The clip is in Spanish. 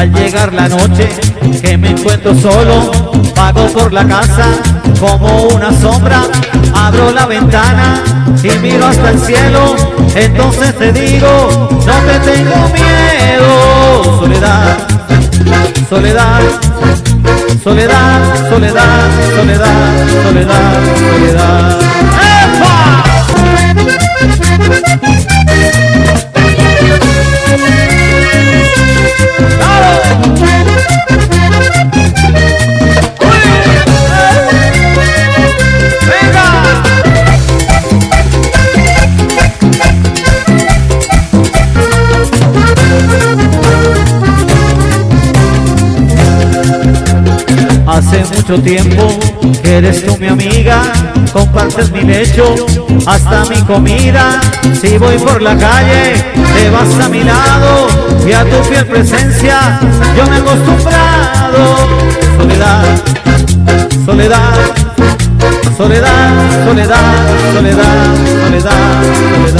Al llegar la noche que me encuentro solo, vago por la casa como una sombra. Abro la ventana y miro hasta el cielo. Entonces te digo, no te tengo miedo. Soledad, soledad, soledad, soledad, soledad, soledad, soledad. ¡Epa! Hace mucho tiempo que eres tú mi amiga, compartes mi lecho, hasta mi comida. Si voy por la calle, te vas a mi lado, y a tu fiel presencia yo me he acostumbrado. Soledad, soledad, soledad, soledad, soledad, soledad, soledad, soledad.